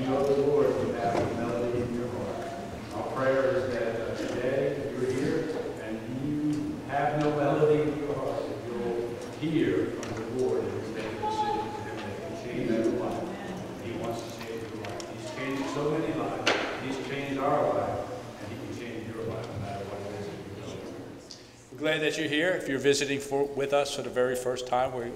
You know the Lord without the melody in your heart. Our prayer is that today you're here and you have no melody in your heart, that you'll hear from the Lord and make a decision for Him that can change your life. He wants to change your life. He's changed so many lives. He's changed our life, and He can change your life no matter what it is. We're glad that you're here. If you're visiting with us for the very first time, we're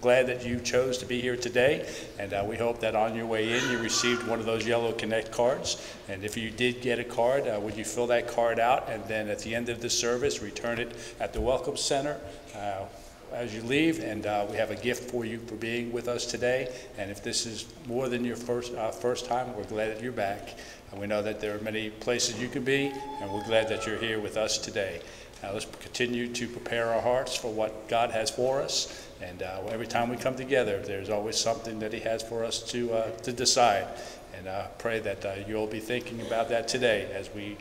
glad that you chose to be here today, and we hope that on your way in you received one of those yellow Connect cards. And if you did get a card, would you fill that card out, and then at the end of the service return it at the Welcome Center as you leave. And we have a gift for you for being with us today. And if this is more than your first time, we're glad that you're back. And we know that there are many places you can be, and we're glad that you're here with us today. Let's continue to prepare our hearts for what God has for us. And every time we come together, there's always something that He has for us to decide. And I pray that you'll be thinking about that today as we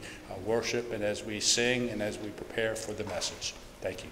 worship and as we sing and as we prepare for the message. Thank you.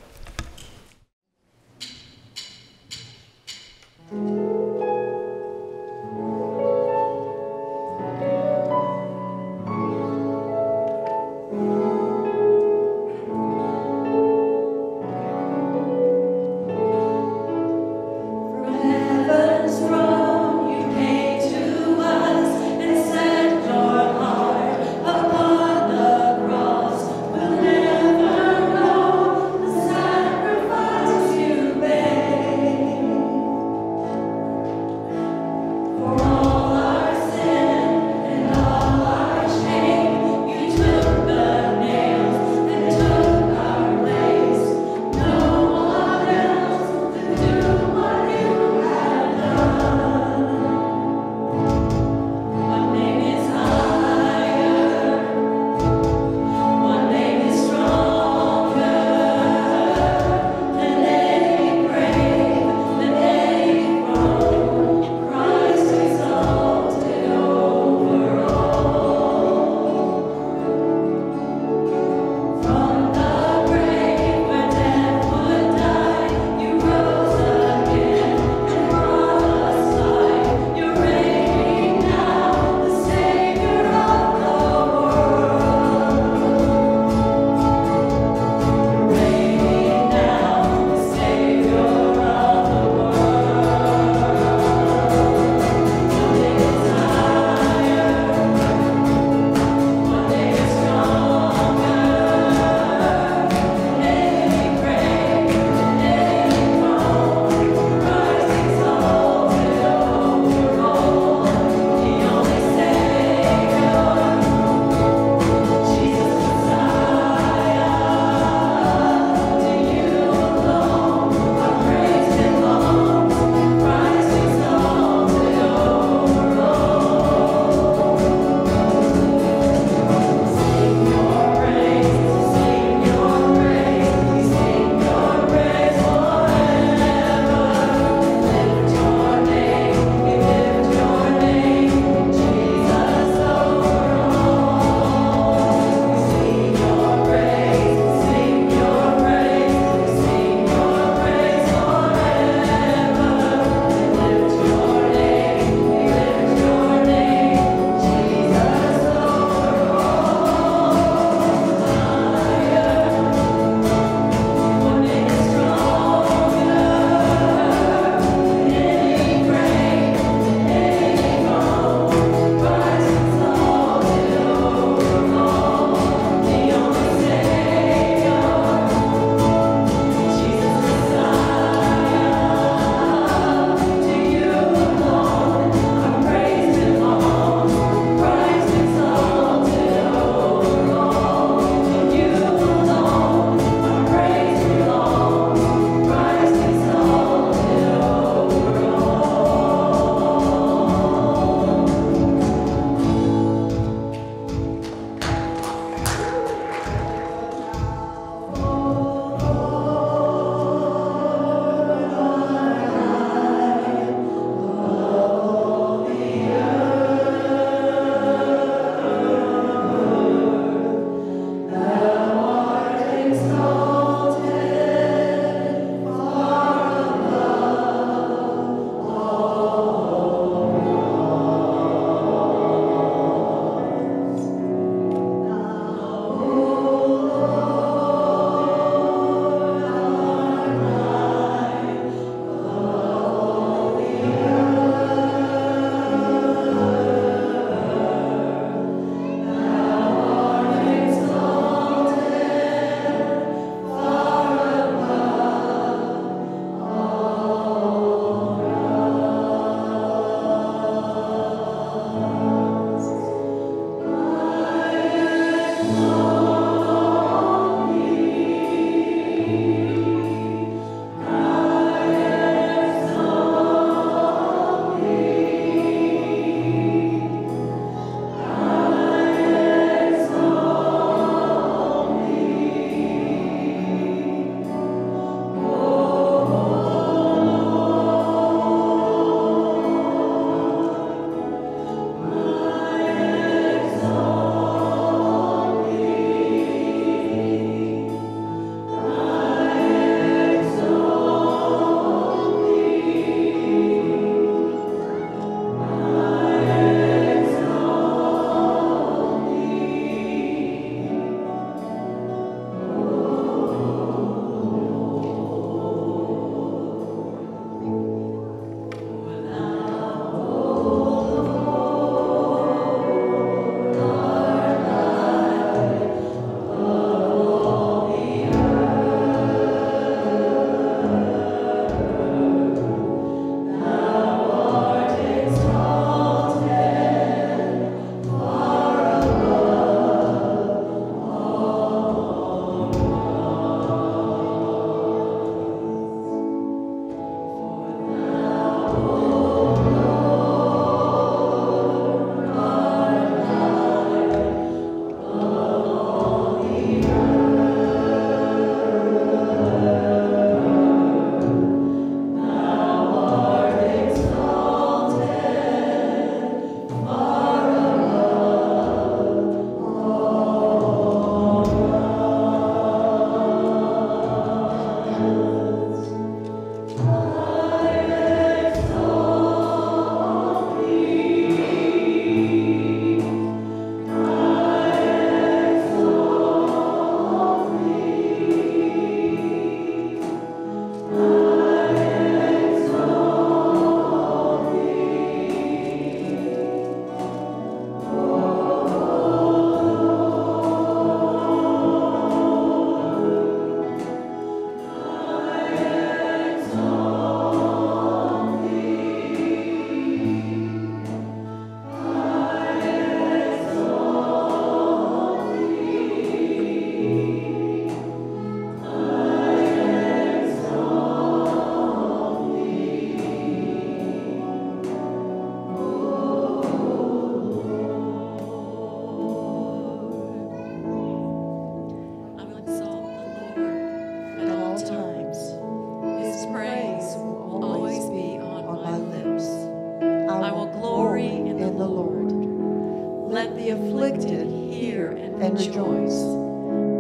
Let the afflicted hear and rejoice.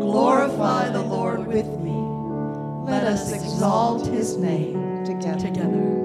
Glorify the Lord with me. Let us exalt his name together.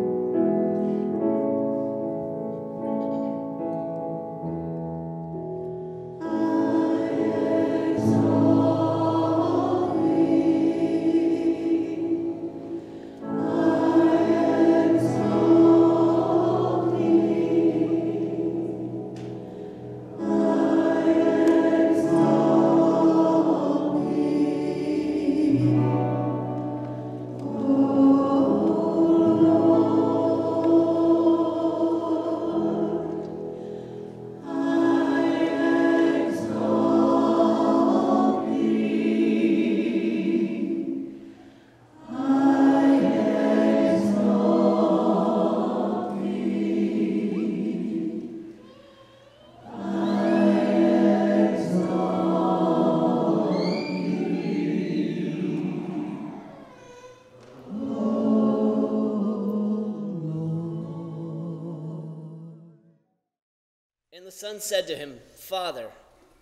The son said to him, Father,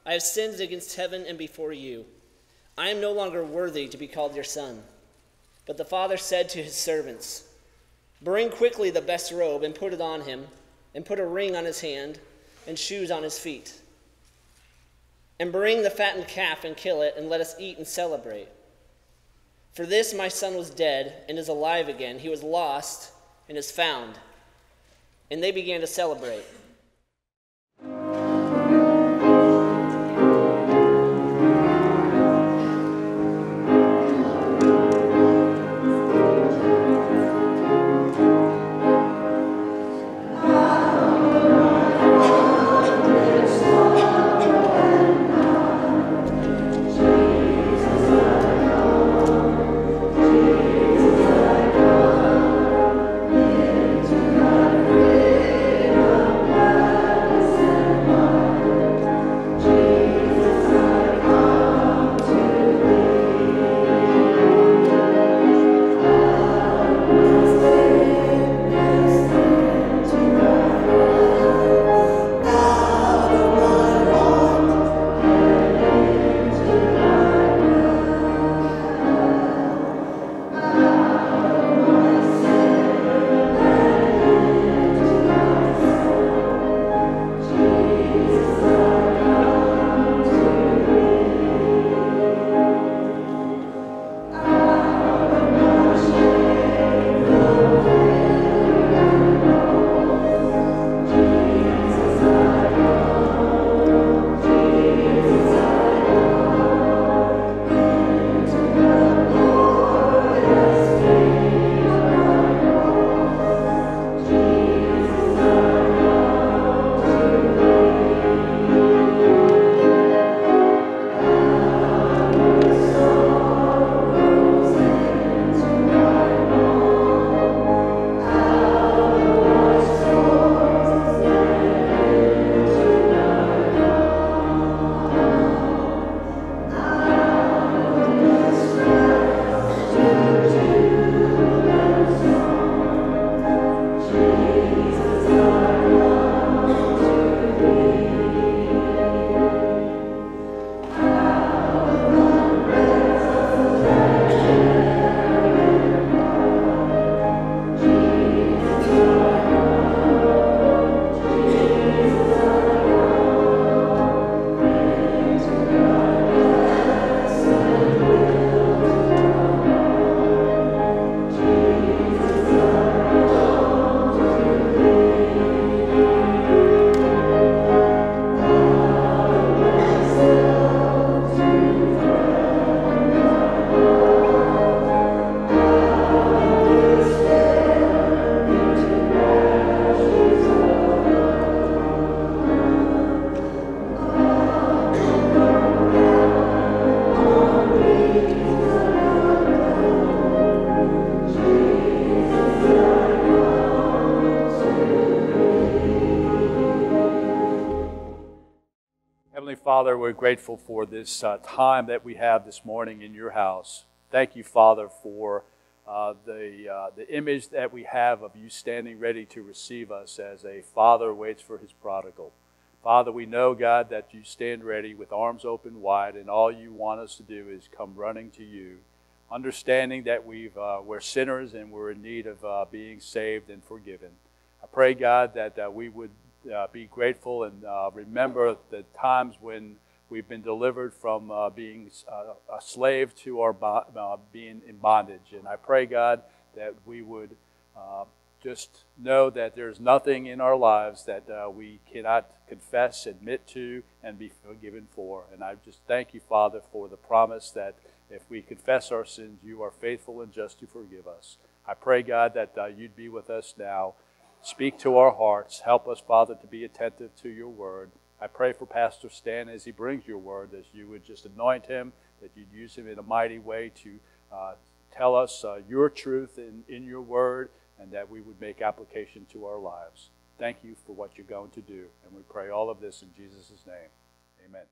I have sinned against heaven and before you. I am no longer worthy to be called your son. But the father said to his servants, Bring quickly the best robe and put it on him, and put a ring on his hand and shoes on his feet. And bring the fattened calf and kill it, and let us eat and celebrate. For this my son was dead and is alive again. He was lost and is found. And they began to celebrate. Father, we're grateful for this time that we have this morning in your house. Thank you, Father, for the image that we have of you standing ready to receive us as a father waits for his prodigal. Father, we know, God, that you stand ready with arms open wide, and all you want us to do is come running to you, understanding that we're sinners and we're in need of being saved and forgiven. I pray, God, that we would be grateful and remember the times when we've been delivered from being a slave to our being in bondage. And I pray, God, that we would just know that there's nothing in our lives that we cannot confess, admit to, and be forgiven for. And I just thank you, Father, for the promise that if we confess our sins, you are faithful and just to forgive us. I pray, God, that you'd be with us now. Speak to our hearts. Help us, Father, to be attentive to your word. I pray for Pastor Stan as he brings your word, that you would just anoint him, that you'd use him in a mighty way to tell us your truth in your word, and that we would make application to our lives. Thank you for what you're going to do. And we pray all of this in Jesus' name. Amen.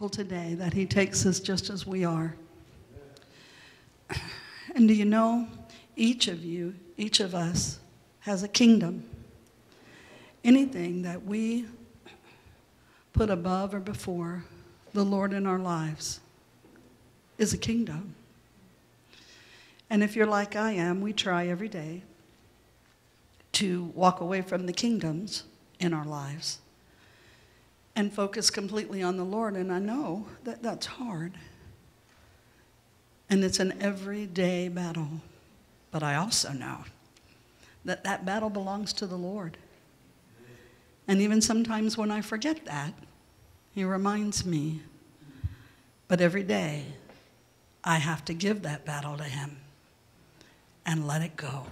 grateful today that he takes us just as we are. And do you know, each of us has a kingdom. Anything that we put above or before the Lord in our lives is a kingdom. And if you're like I am, we try every day to walk away from the kingdoms in our lives and focus completely on the Lord. And I know that that's hard. And it's an everyday battle. But I also know that that battle belongs to the Lord. And even sometimes when I forget that, he reminds me. But every day, I have to give that battle to him and let it go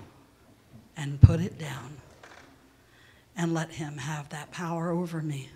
and put it down and let him have that power over me.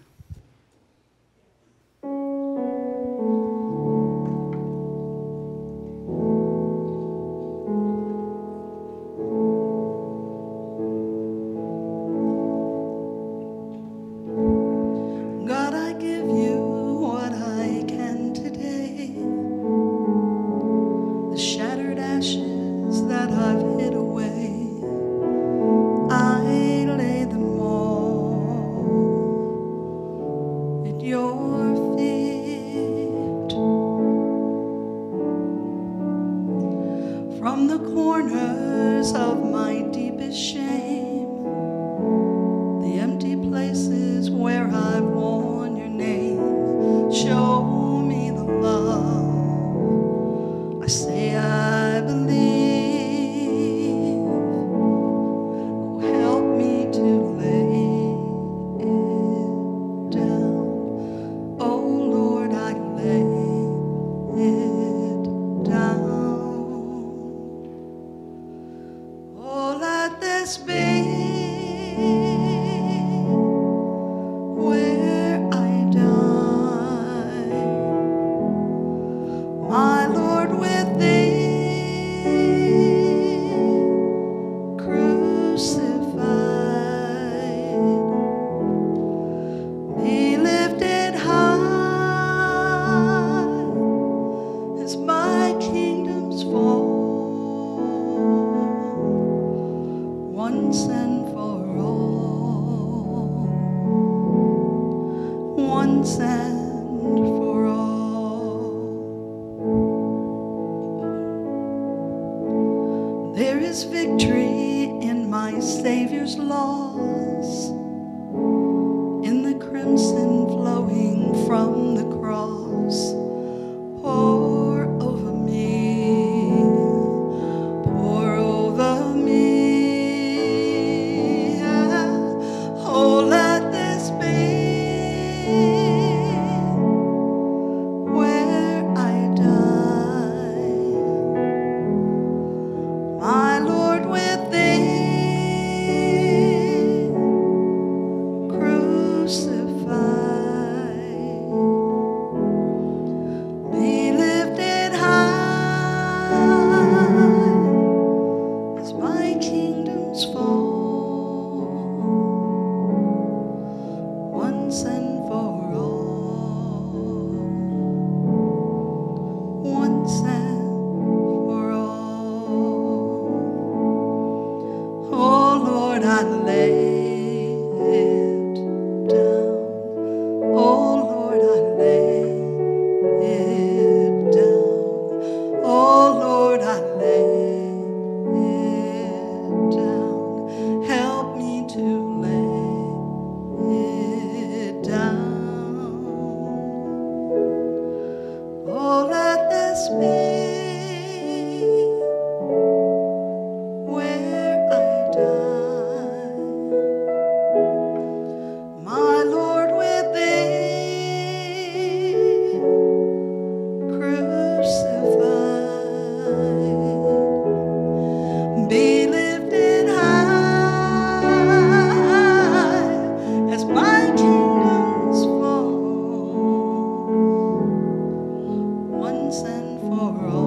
For all.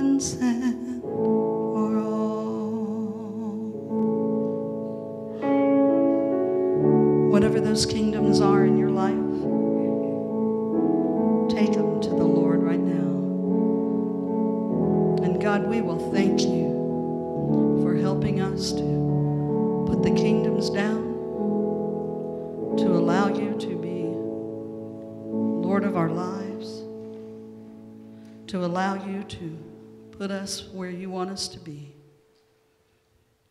once and for all. Whatever those kingdoms are in your life, take them to the Lord right now. And God, we will thank you for helping us to put the kingdoms down, to allow you to be Lord of our lives, to allow you to put us where you want us to be.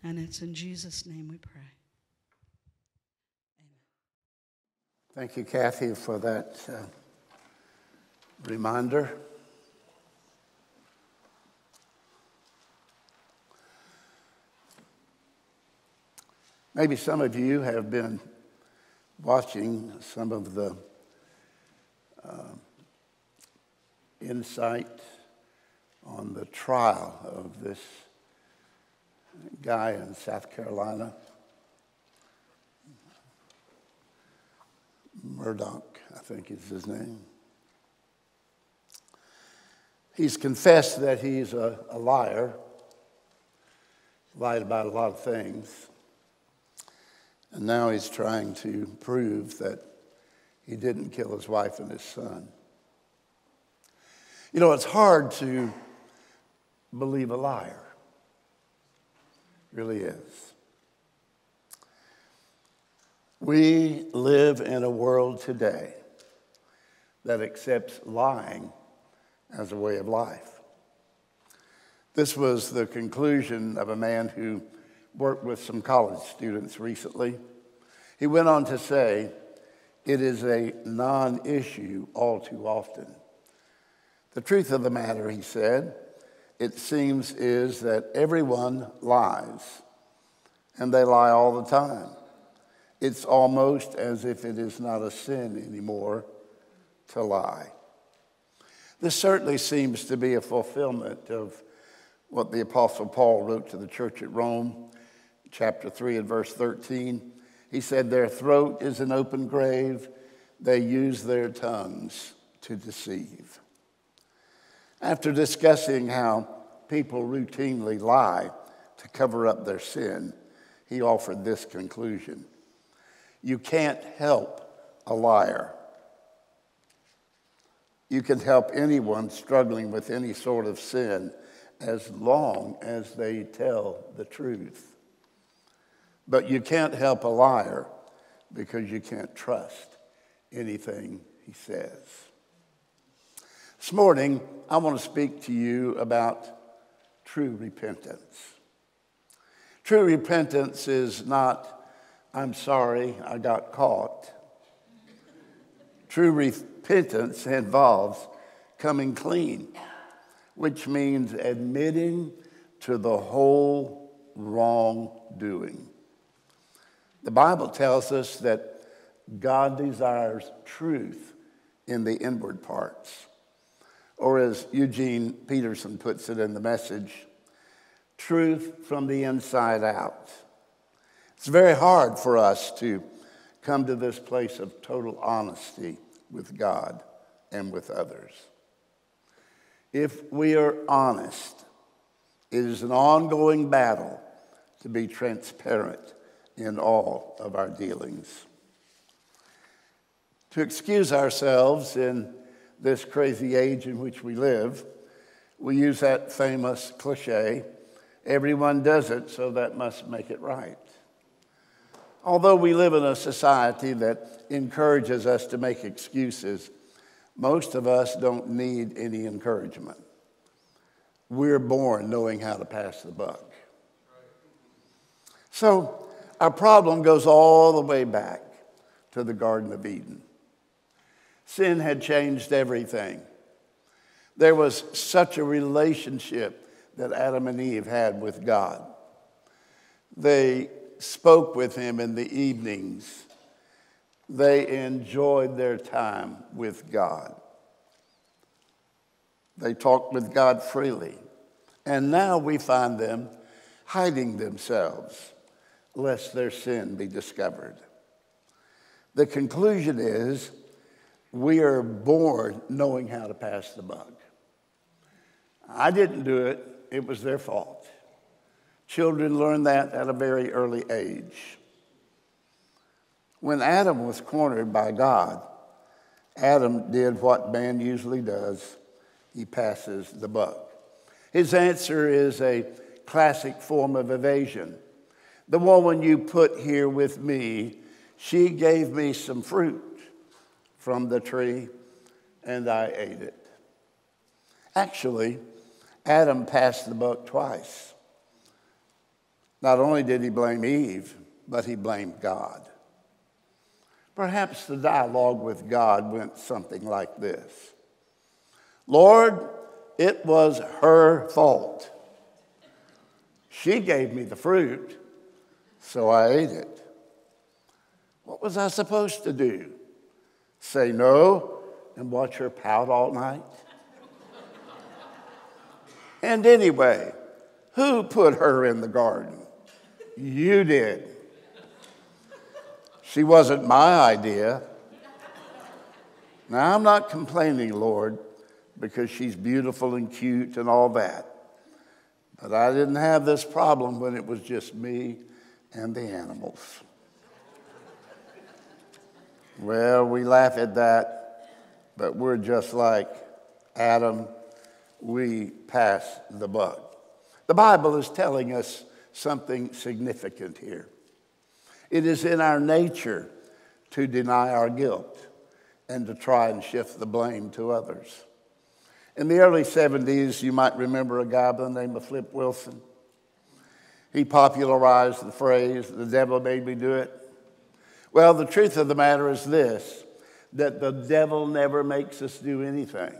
And it's in Jesus' name we pray. Amen. Thank you, Kathy, for that reminder. Maybe some of you have been watching some of the insight on the trial of this guy in South Carolina, Murdoch, I think is his name. He's confessed that he's a liar, lied about a lot of things, and now he's trying to prove that he didn't kill his wife and his son. You know, it's hard to believe a liar. It really is. We live in a world today that accepts lying as a way of life. This was the conclusion of a man who worked with some college students recently. He went on to say, "It is a non-issue all too often." The truth of the matter, he said, it seems, is that everyone lies, and they lie all the time. It's almost as if it is not a sin anymore to lie. This certainly seems to be a fulfillment of what the Apostle Paul wrote to the church at Rome, chapter 3 and verse 13. He said, "Their throat is an open grave. They use their tongues to deceive." After discussing how people routinely lie to cover up their sin, he offered this conclusion: you can't help a liar. You can help anyone struggling with any sort of sin as long as they tell the truth. But you can't help a liar because you can't trust anything he says. This morning, I want to speak to you about true repentance. True repentance is not, "I'm sorry, I got caught." True repentance involves coming clean, which means admitting to the whole wrongdoing. The Bible tells us that God desires truth in the inward parts. Or as Eugene Peterson puts it in The Message, truth from the inside out. It's very hard for us to come to this place of total honesty with God and with others. If we are honest, it is an ongoing battle to be transparent in all of our dealings. To excuse ourselves in this crazy age in which we live, we use that famous cliche, "Everyone does it, so that must make it right." Although we live in a society that encourages us to make excuses, most of us don't need any encouragement. We're born knowing how to pass the buck. So our problem goes all the way back to the Garden of Eden. Sin had changed everything. There was such a relationship that Adam and Eve had with God. They spoke with him in the evenings. They enjoyed their time with God. They talked with God freely. And now we find them hiding themselves, lest their sin be discovered. The conclusion is, we are born knowing how to pass the buck. I didn't do it. It was their fault. Children learn that at a very early age. When Adam was cornered by God, Adam did what man usually does. He passes the buck. His answer is a classic form of evasion. The woman you put here with me, she gave me some fruit from the tree, and I ate it. Actually, Adam passed the buck twice. Not only did he blame Eve, but he blamed God. Perhaps the dialogue with God went something like this. Lord, it was her fault. She gave me the fruit, so I ate it. What was I supposed to do? Say no and watch her pout all night? And anyway, who put her in the garden? You did. She wasn't my idea. Now, I'm not complaining, Lord, because she's beautiful and cute and all that. But I didn't have this problem when it was just me and the animals. Well, we laugh at that, but we're just like Adam. We pass the buck. The Bible is telling us something significant here. It is in our nature to deny our guilt and to try and shift the blame to others. In the early 70s, you might remember a guy by the name of Flip Wilson. He popularized the phrase, the devil made me do it. Well, the truth of the matter is this, that the devil never makes us do anything.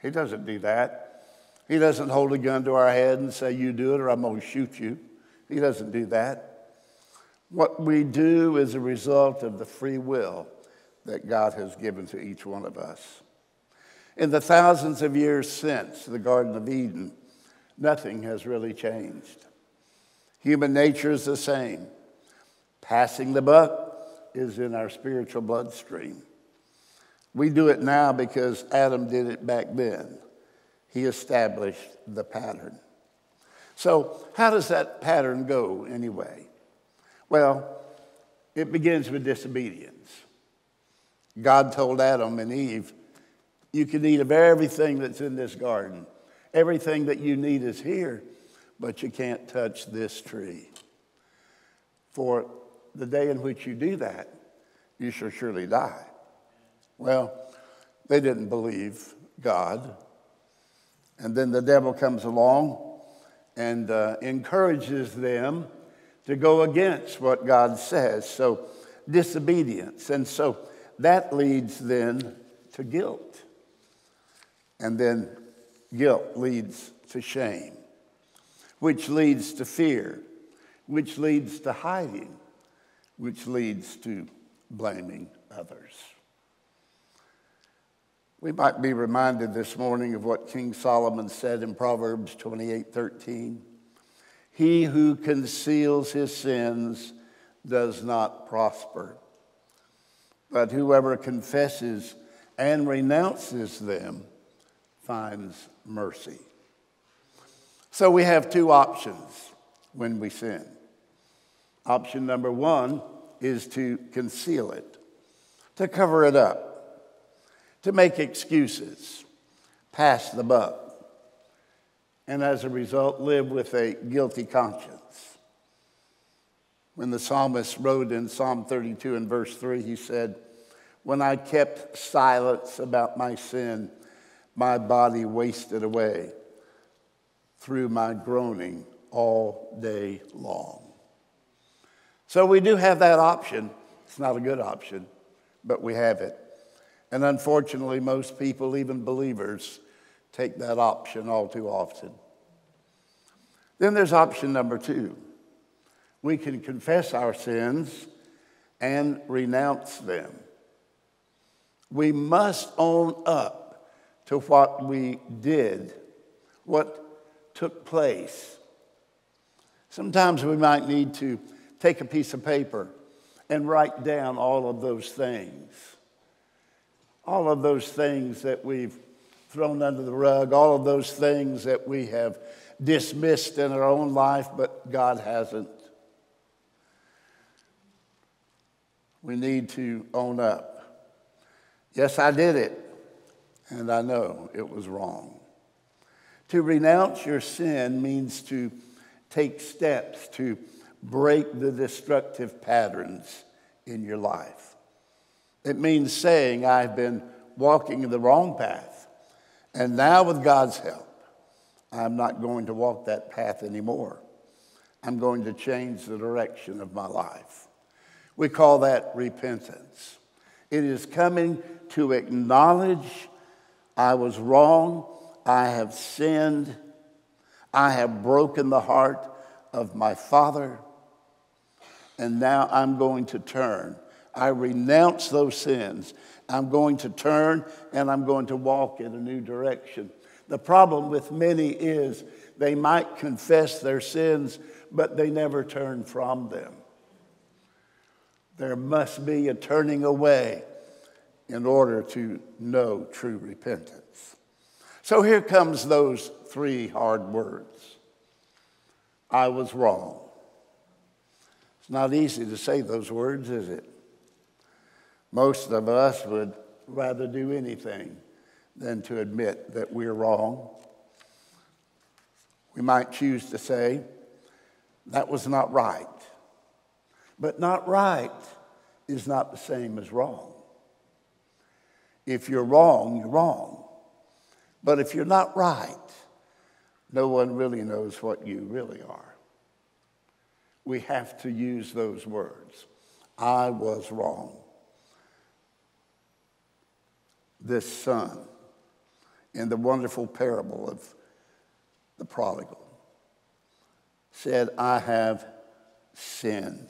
He doesn't do that. He doesn't hold a gun to our head and say, you do it or I'm going to shoot you. He doesn't do that. What we do is a result of the free will that God has given to each one of us. In the thousands of years since the Garden of Eden, nothing has really changed. Human nature is the same. Passing the buck is in our spiritual bloodstream. We do it now because Adam did it back then. He established the pattern. So how does that pattern go anyway? Well, it begins with disobedience. God told Adam and Eve, you can eat of everything that's in this garden. Everything that you need is here, but you can't touch this tree. For the day in which you do that, you shall surely die. Well, they didn't believe God. And then the devil comes along and encourages them to go against what God says. So disobedience. And so that leads then to guilt. And then guilt leads to shame, which leads to fear, which leads to hiding, which leads to blaming others. We might be reminded this morning of what King Solomon said in Proverbs 28:13. He who conceals his sins does not prosper, but whoever confesses and renounces them finds mercy. So we have two options when we sin. Option number one is to conceal it, to cover it up, to make excuses, pass the buck, and as a result, live with a guilty conscience. When the psalmist wrote in Psalm 32 and verse 3, he said, when I kept silence about my sin, my body wasted away through my groaning all day long. So we do have that option. It's not a good option, but we have it. And unfortunately, most people, even believers, take that option all too often. Then there's option number two. We can confess our sins and renounce them. We must own up to what we did, what took place. Sometimes we might need to take a piece of paper and write down all of those things that we've thrown under the rug, all of those things that we have dismissed in our own life, but God hasn't. We need to own up. Yes, I did it, and I know it was wrong. To renounce your sin means to take steps to break the destructive patterns in your life. It means saying, I've been walking the wrong path, and now with God's help, I'm not going to walk that path anymore. I'm going to change the direction of my life. We call that repentance. It is coming to acknowledge I was wrong, I have sinned, I have broken the heart of my Father, and now I'm going to turn. I renounce those sins. I'm going to turn, and I'm going to walk in a new direction. The problem with many is they might confess their sins, but they never turn from them. There must be a turning away in order to know true repentance. So here comes those three hard words. I was wrong. It's not easy to say those words, is it? Most of us would rather do anything than to admit that we're wrong. We might choose to say, that was not right. But not right is not the same as wrong. If you're wrong, you're wrong. But if you're not right, no one really knows what you really are. We have to use those words. I was wrong. This son in the wonderful parable of the prodigal said, I have sinned.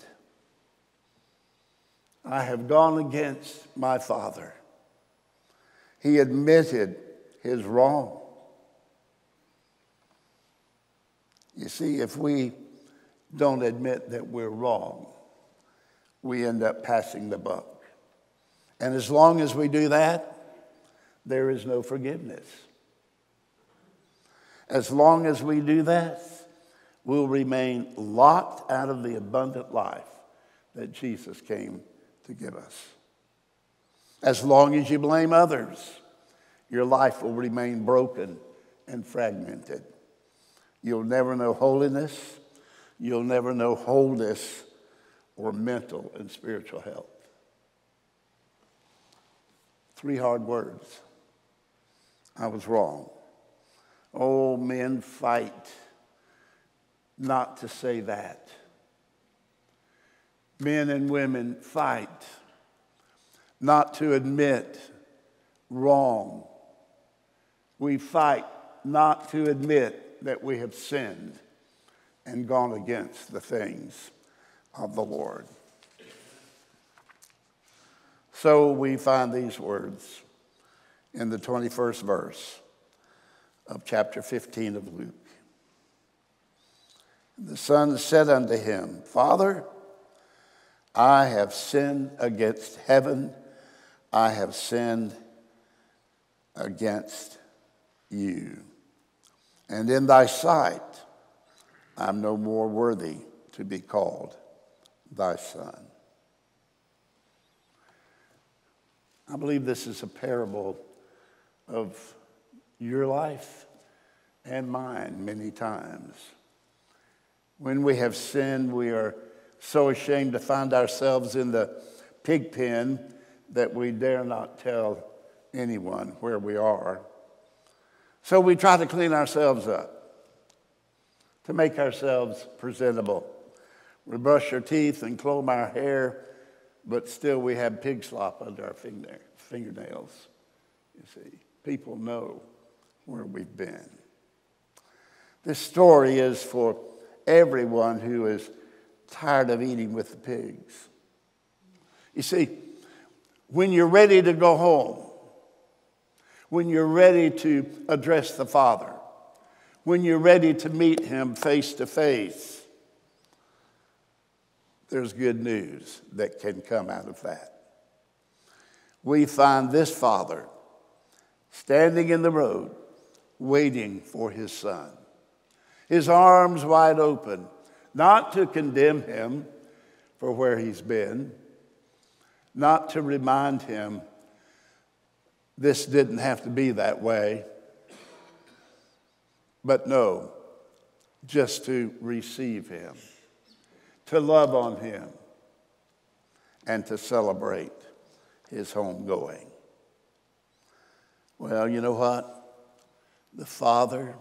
I have gone against my Father. He admitted his wrong. You see, if we don't admit that we're wrong, we end up passing the buck. And as long as we do that, there is no forgiveness. As long as we do that, we'll remain locked out of the abundant life that Jesus came to give us. As long as you blame others, your life will remain broken and fragmented. You'll never know holiness. You'll never know wholeness or mental and spiritual health. Three hard words. I was wrong. Oh, men fight not to say that. Men and women fight not to admit wrong. We fight not to admit that we have sinned and gone against the things of the Lord. So we find these words in the 21st verse of chapter 15 of Luke. The son said unto him, Father, I have sinned against heaven. I have sinned against you. And in thy sight, I'm no more worthy to be called thy son. I believe this is a parable of your life and mine many times. When we have sinned, we are so ashamed to find ourselves in the pig pen that we dare not tell anyone where we are. So we try to clean ourselves up, to make ourselves presentable. We brush our teeth and comb our hair, but still we have pig slop under our fingernails. You see, people know where we've been. This story is for everyone who is tired of eating with the pigs. You see, when you're ready to go home, when you're ready to address the Father, when you're ready to meet Him face to face, there's good news that can come out of that. We find this Father standing in the road, waiting for his son. His arms wide open, not to condemn him for where he's been, not to remind him this didn't have to be that way, but no, just to receive him, to love on him, and to celebrate his homegoing. Well, you know what? The Father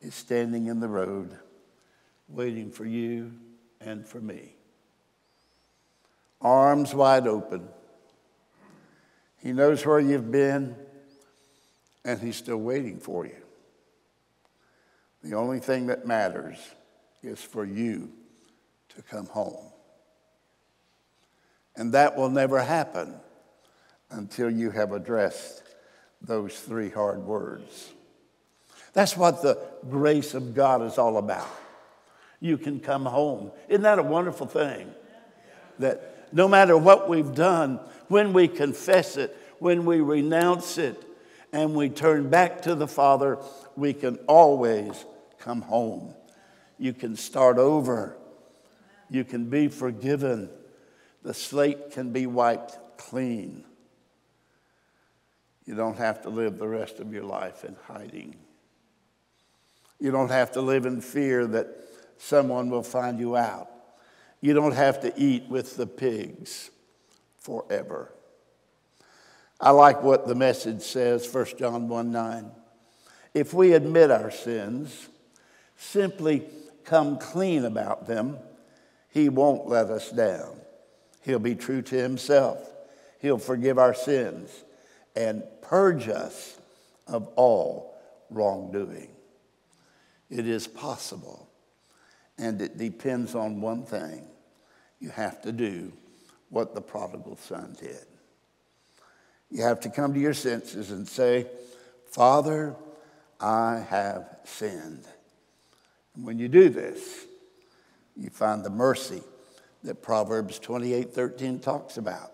is standing in the road, waiting for you and for me. Arms wide open. He knows where you've been, and he's still waiting for you. The only thing that matters is for you to come home. And that will never happen until you have addressed those three hard words. That's what the grace of God is all about. You can come home. Isn't that a wonderful thing? That no matter what we've done, when we confess it, when we renounce it, and we turn back to the Father, we can always come home. You can start over. You can be forgiven. The slate can be wiped clean. You don't have to live the rest of your life in hiding. You don't have to live in fear that someone will find you out. You don't have to eat with the pigs forever. I like what the Message says, 1 John 1:9. If we admit our sins, simply come clean about them, he won't let us down. He'll be true to himself. He'll forgive our sins and purge us of all wrongdoing. It is possible, and it depends on one thing. You have to do what the prodigal son did. You have to come to your senses and say, Father, I have sinned. And when you do this, you find the mercy that Proverbs 28:13 talks about.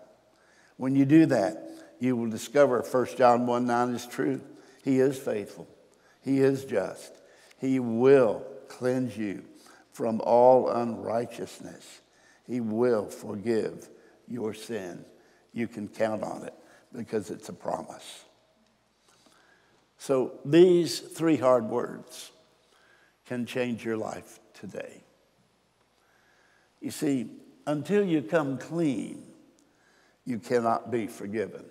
When you do that, you will discover 1 John 1:9 is true. He is faithful. He is just. He will cleanse you from all unrighteousness. He will forgive your sin. You can count on it because it's a promise. So these three hard words can change your life today. You see, until you come clean, you cannot be forgiven.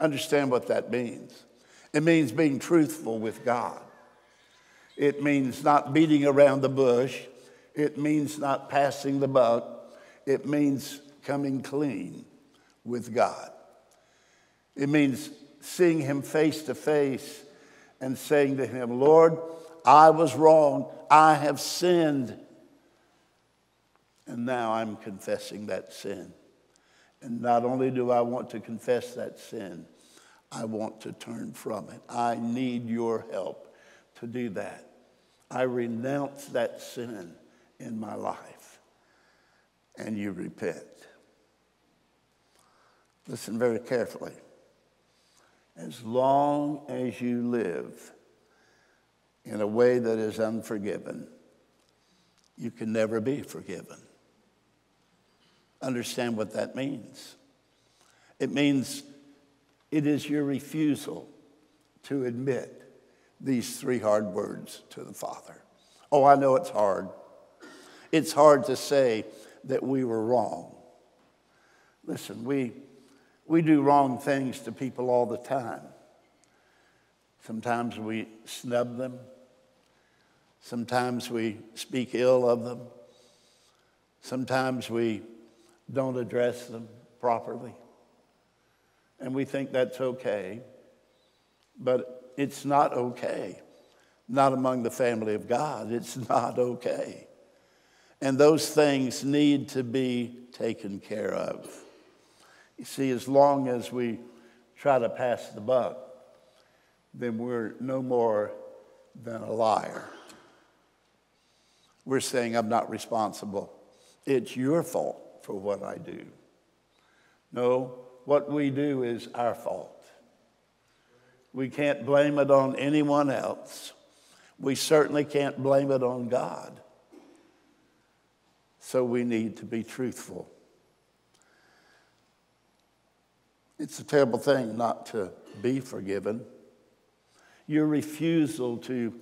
Understand what that means. It means being truthful with God. It means not beating around the bush. It means not passing the buck. It means coming clean with God. It means seeing him face to face and saying to him, Lord, I was wrong. I have sinned. And now I'm confessing that sin. And not only do I want to confess that sin, I want to turn from it. I need your help to do that. I renounce that sin in my life. And you repent. Listen very carefully. As long as you live in a way that is unforgiven, you can never be forgiven. Understand what that means. It means it is your refusal to admit these three hard words to the Father. Oh, I know it's hard. It's hard to say that we were wrong. Listen, we do wrong things to people all the time. Sometimes we snub them. Sometimes we speak ill of them. Sometimes we don't address them properly. And we think that's okay. But it's not okay. Not among the family of God. It's not okay. And those things need to be taken care of. You see, as long as we try to pass the buck, then we're no more than a liar. We're saying, I'm not responsible. It's your fault for what I do. No, what we do is our fault. We can't blame it on anyone else. We certainly can't blame it on God. So we need to be truthful. It's a terrible thing not to be forgiven. Your refusal to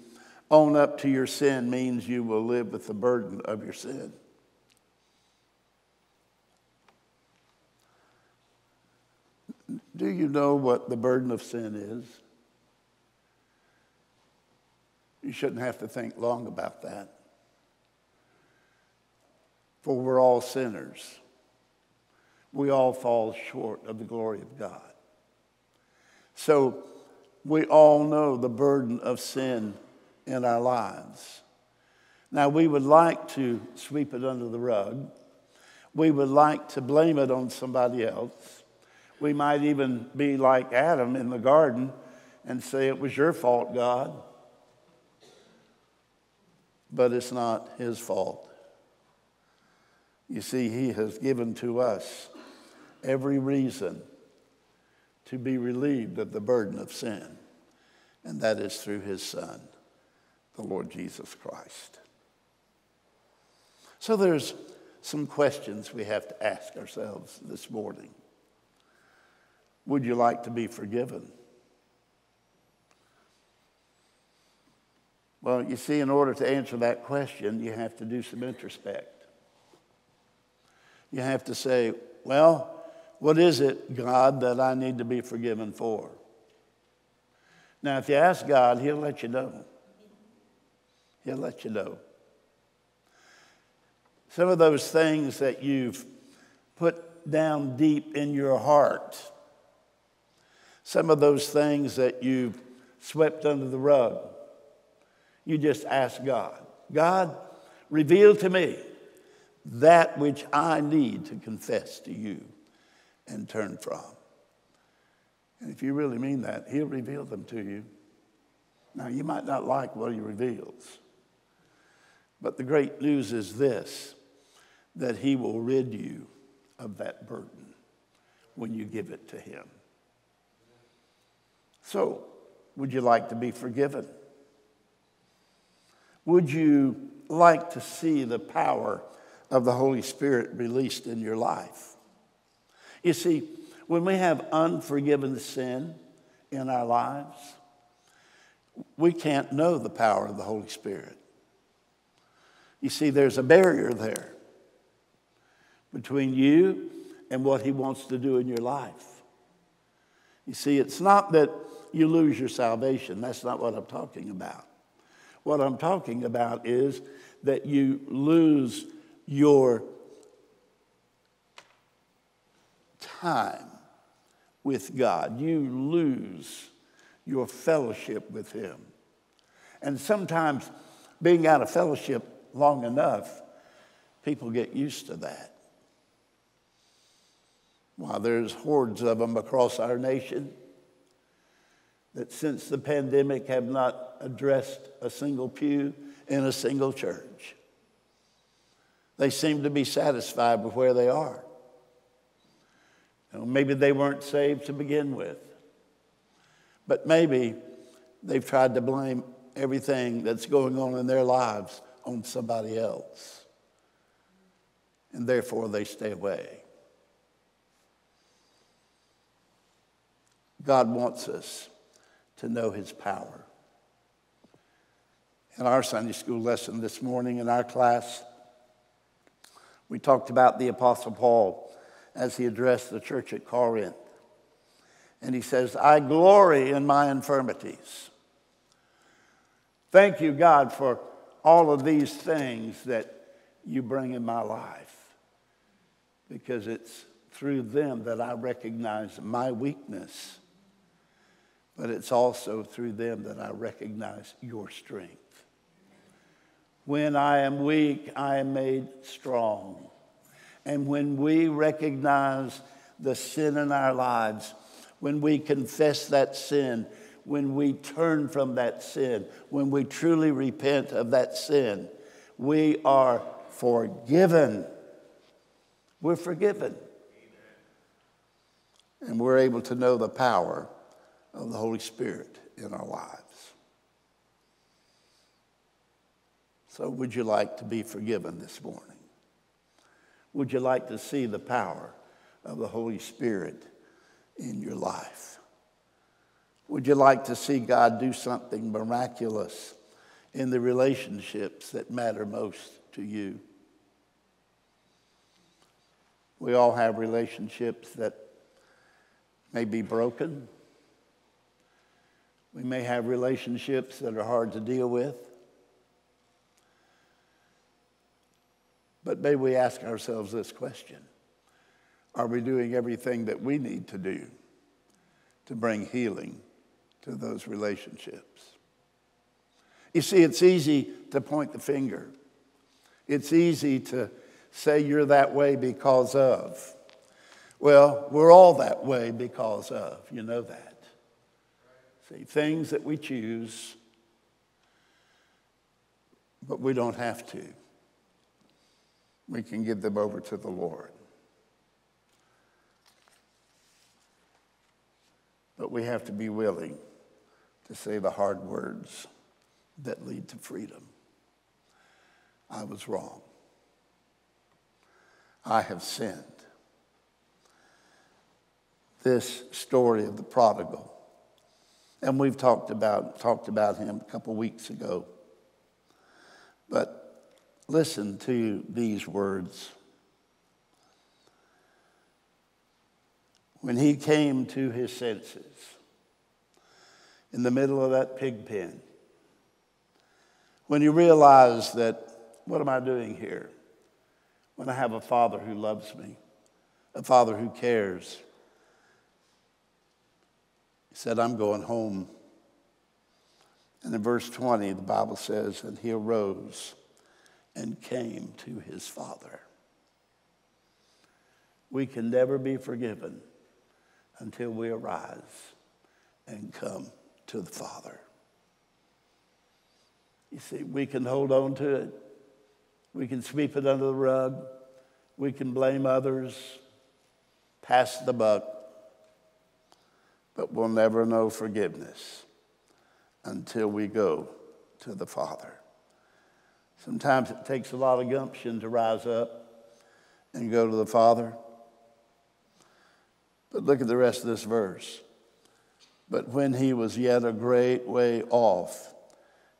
own up to your sin means you will live with the burden of your sin. Do you know what the burden of sin is? You shouldn't have to think long about that. For we're all sinners. We all fall short of the glory of God. So we all know the burden of sin in our lives. Now, we would like to sweep it under the rug. We would like to blame it on somebody else. We might even be like Adam in the garden and say, it was your fault, God. But it's not his fault. You see, he has given to us every reason to be relieved of the burden of sin, and that is through his Son, the Lord Jesus Christ. So there's some questions we have to ask ourselves this morning. Would you like to be forgiven? Well, you see, in order to answer that question, you have to do some introspect. You have to say, well, what is it, God, that I need to be forgiven for? Now, if you ask God, he'll let you know. He'll let you know. Some of those things that you've put down deep in your heart, some of those things that you've swept under the rug, you just ask God, God, reveal to me that which I need to confess to you and turn from. And if you really mean that, he'll reveal them to you. Now, you might not like what he reveals, but the great news is this, that he will rid you of that burden when you give it to him. So, would you like to be forgiven? Would you like to see the power of the Holy Spirit released in your life? You see, when we have unforgiven sin in our lives, we can't know the power of the Holy Spirit. You see, there's a barrier there between you and what he wants to do in your life. You see, it's not that you lose your salvation. That's not what I'm talking about. What I'm talking about is that you lose your time with God. You lose your fellowship with him. And sometimes being out of fellowship long enough, people get used to that. Wow, there's hordes of them across our nation that since the pandemic have not addressed a single pew in a single church. They seem to be satisfied with where they are. You know, maybe they weren't saved to begin with, but maybe they've tried to blame everything that's going on in their lives on somebody else, and therefore they stay away. God wants us to know his power. In our Sunday school lesson this morning in our class, we talked about the Apostle Paul as he addressed the church at Corinth. And he says, I glory in my infirmities. Thank you, God, for all of these things that you bring in my life, because it's through them that I recognize my weakness. But it's also through them that I recognize your strength. When I am weak, I am made strong. And when we recognize the sin in our lives, when we confess that sin, when we turn from that sin, when we truly repent of that sin, we are forgiven. We're forgiven. And we're able to know the power of the Holy Spirit in our lives. So would you like to be forgiven this morning? Would you like to see the power of the Holy Spirit in your life? Would you like to see God do something miraculous in the relationships that matter most to you? We all have relationships that may be broken. We may have relationships that are hard to deal with. But may we ask ourselves this question: are we doing everything that we need to do to bring healing to those relationships? You see, it's easy to point the finger. It's easy to say you're that way because of. Well, we're all that way because of. You know that. See, things that we choose, but we don't have to. We can give them over to the Lord. But we have to be willing to say the hard words that lead to freedom. I was wrong. I have sinned. This story of the prodigal, and we've talked about him a couple weeks ago, but listen to these words. When he came to his senses in the middle of that pig pen, when he realized that, what am I doing here when I have a father who loves me, a father who cares? He said, I'm going home. And in verse 20, the Bible says, and he arose and came to his father. We can never be forgiven until we arise and come to the Father. You see, we can hold on to it. We can sweep it under the rug. We can blame others, pass the buck, but we'll never know forgiveness until we go to the Father. Sometimes it takes a lot of gumption to rise up and go to the Father. But look at the rest of this verse. But when he was yet a great way off,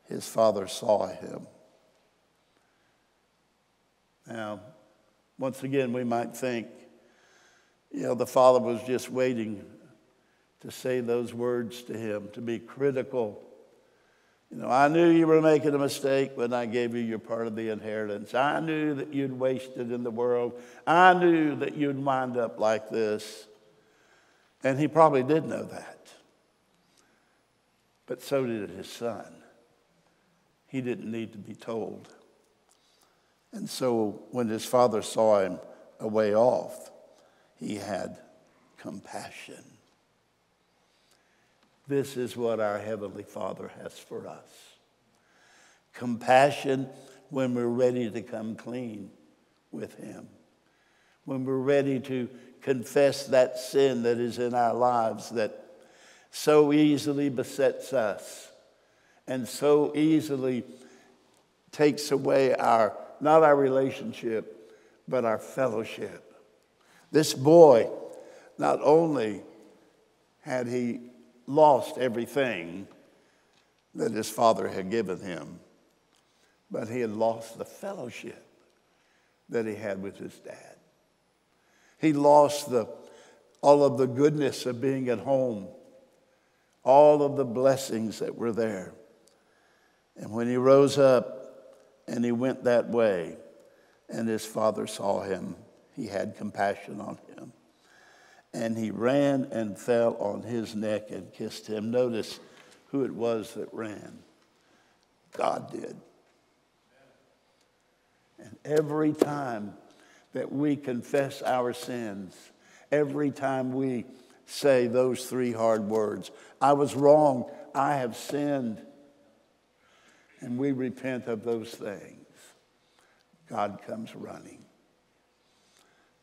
his father saw him. Now, once again, we might think, you know, the father was just waiting to say those words to him, to be critical. You know, I knew you were making a mistake when I gave you your part of the inheritance. I knew that you'd waste it in the world. I knew that you'd wind up like this. And he probably did know that. But so did his son. He didn't need to be told. And so when his father saw him a way off, he had compassion. This is what our Heavenly Father has for us. Compassion when we're ready to come clean with him. When we're ready to confess that sin that is in our lives that so easily besets us and so easily takes away our, not our relationship, but our fellowship. This boy, not only had he lost everything that his father had given him, but he had lost the fellowship that he had with his dad. He lost all of the goodness of being at home, all of the blessings that were there. And when he rose up and he went that way, and his father saw him, he had compassion on him. And he ran and fell on his neck and kissed him. Notice who it was that ran. God did. And every time that we confess our sins, every time we say those three hard words, I was wrong, I have sinned, and we repent of those things, God comes running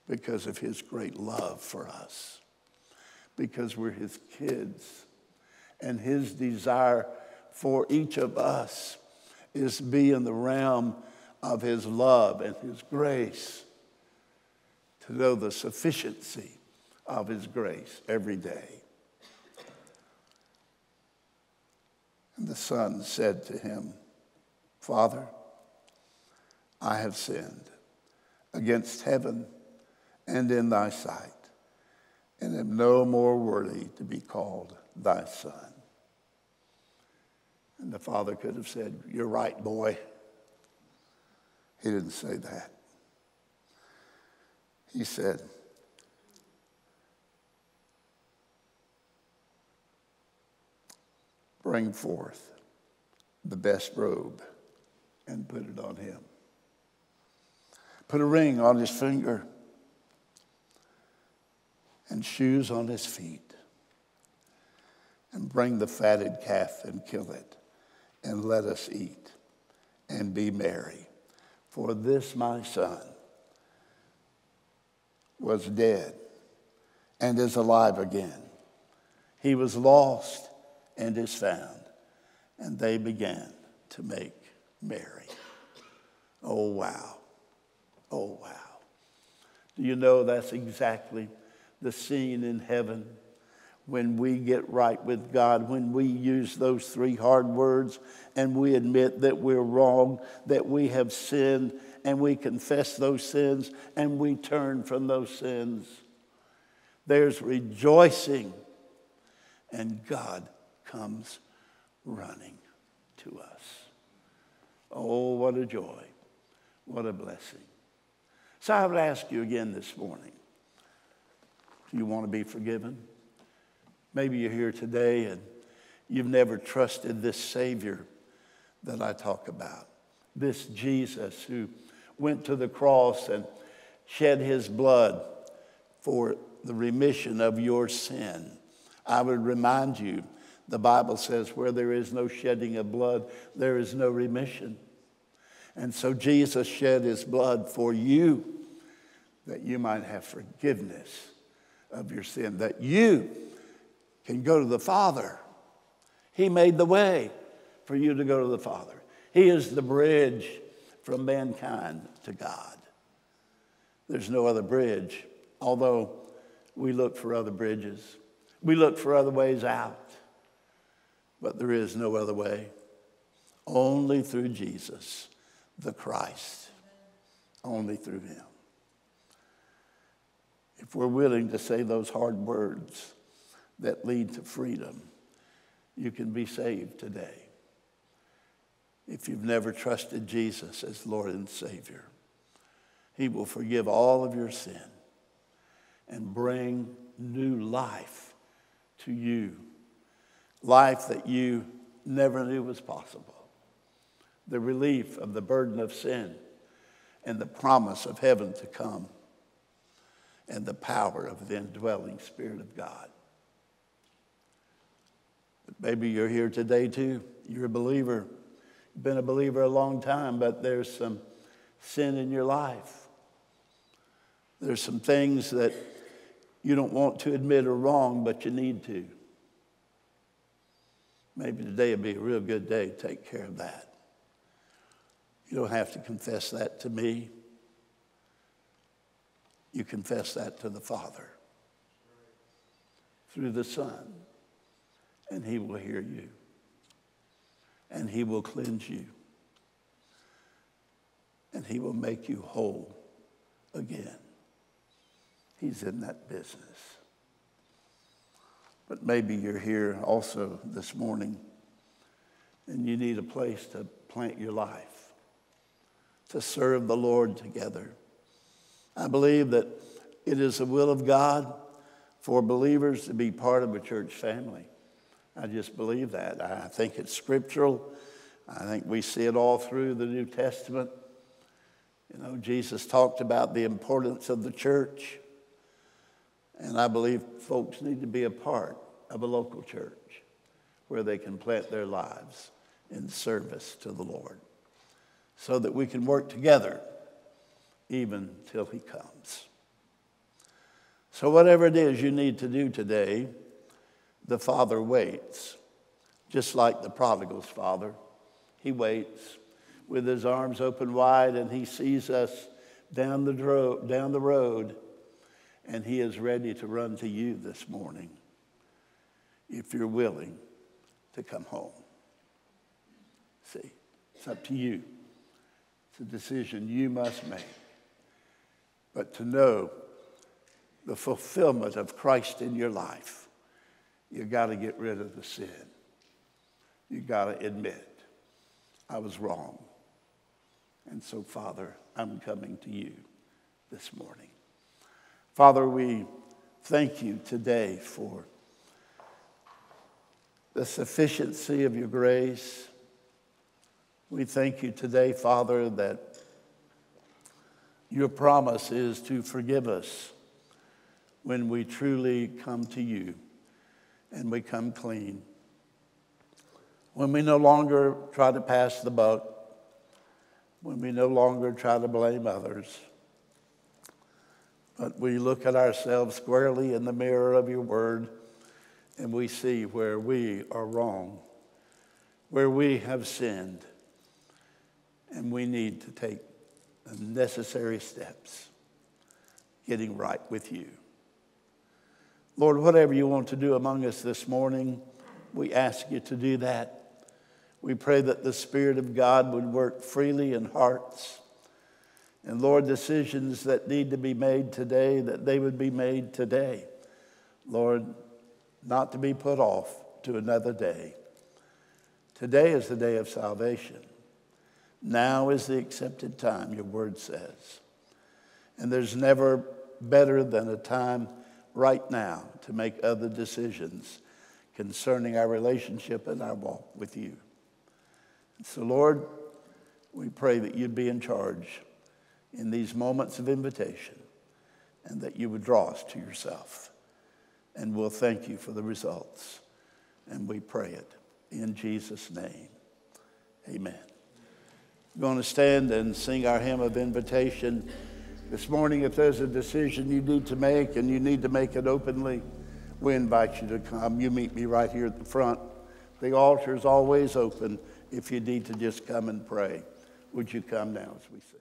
because of his great love for us, because we're his kids, and his desire for each of us is to be in the realm of his love and his grace, to know the sufficiency of his grace every day. And the son said to him, Father, I have sinned against heaven and in thy sight, and am no more worthy to be called thy son. And the father could have said, you're right, boy. He didn't say that. He said, bring forth the best robe and put it on him. Put a ring on his finger and shoes on his feet, and bring the fatted calf and kill it, and let us eat and be merry. For this my son was dead and is alive again. He was lost and is found. And they began to make merry. Oh, wow. Oh, wow. Do you know that's exactly the scene in heaven when we get right with God, when we use those three hard words and we admit that we're wrong, that we have sinned, and we confess those sins and we turn from those sins. There's rejoicing, and God comes running to us. Oh, what a joy. What a blessing. So I would ask you again this morning, do you want to be forgiven? Maybe you're here today and you've never trusted this Savior that I talk about, this Jesus who went to the cross and shed his blood for the remission of your sin. I would remind you, the Bible says, where there is no shedding of blood, there is no remission. And so Jesus shed his blood for you, that you might have forgiveness of your sin, that you can go to the Father. He made the way for you to go to the Father. He is the bridge from mankind to God. There's no other bridge, although we look for other bridges. We look for other ways out, but there is no other way. Only through Jesus, the Christ, only through him. If we're willing to say those hard words that lead to freedom, you can be saved today. If you've never trusted Jesus as Lord and Savior, he will forgive all of your sin and bring new life to you, life that you never knew was possible. The relief of the burden of sin and the promise of heaven to come and the power of the indwelling Spirit of God. But maybe you're here today too. You're a believer. You've been a believer a long time, but there's some sin in your life. There's some things that you don't want to admit are wrong, but you need to. Maybe today would be a real good day to take care of that. You don't have to confess that to me. You confess that to the Father through the Son, and he will hear you, and he will cleanse you, and he will make you whole again. He's in that business. But maybe you're here also this morning and you need a place to plant your life, to serve the Lord together. I believe that it is the will of God for believers to be part of a church family. I just believe that. I think it's scriptural. I think we see it all through the New Testament. You know, Jesus talked about the importance of the church. And I believe folks need to be a part of a local church where they can plant their lives in service to the Lord so that we can work together even till he comes. So whatever it is you need to do today, the Father waits just like the prodigal's father. He waits with his arms open wide, and he sees us down the road, and he is ready to run to you this morning if you're willing to come home. See, it's up to you. It's a decision you must make. But to know the fulfillment of Christ in your life, you got to get rid of the sin. You got to admit, I was wrong. And so, Father, I'm coming to you this morning. Father, we thank you today for the sufficiency of your grace. We thank you today, Father, that your promise is to forgive us when we truly come to you and we come clean. When we no longer try to pass the buck, when we no longer try to blame others, but we look at ourselves squarely in the mirror of your word, and we see where we are wrong, where we have sinned, and we need to take the necessary steps getting right with you. Lord, whatever you want to do among us this morning, we ask you to do that. We pray that the Spirit of God would work freely in hearts. And Lord, decisions that need to be made today, that they would be made today. Lord, not to be put off to another day. Today is the day of salvation. Now is the accepted time, your word says. And there's never better than a time right now to make other decisions concerning our relationship and our walk with you. So, Lord, we pray that you'd be in charge in these moments of invitation and that you would draw us to yourself. And we'll thank you for the results. And we pray it in Jesus' name. Amen. We're going to stand and sing our hymn of invitation. This morning, if there's a decision you need to make and you need to make it openly, we invite you to come. You meet me right here at the front. The altar is always open. If you need to just come and pray, would you come now as we sing?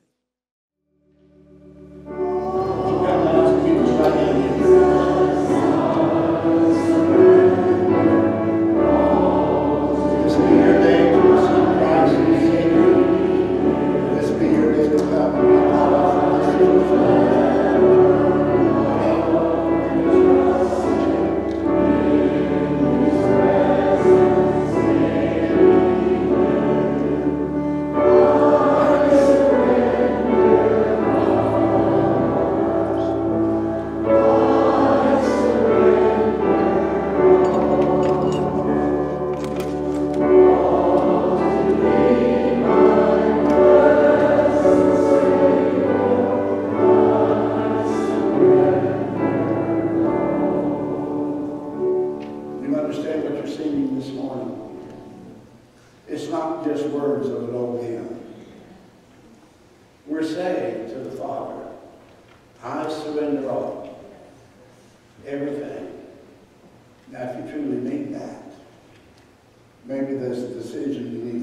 Maybe there's a decision you need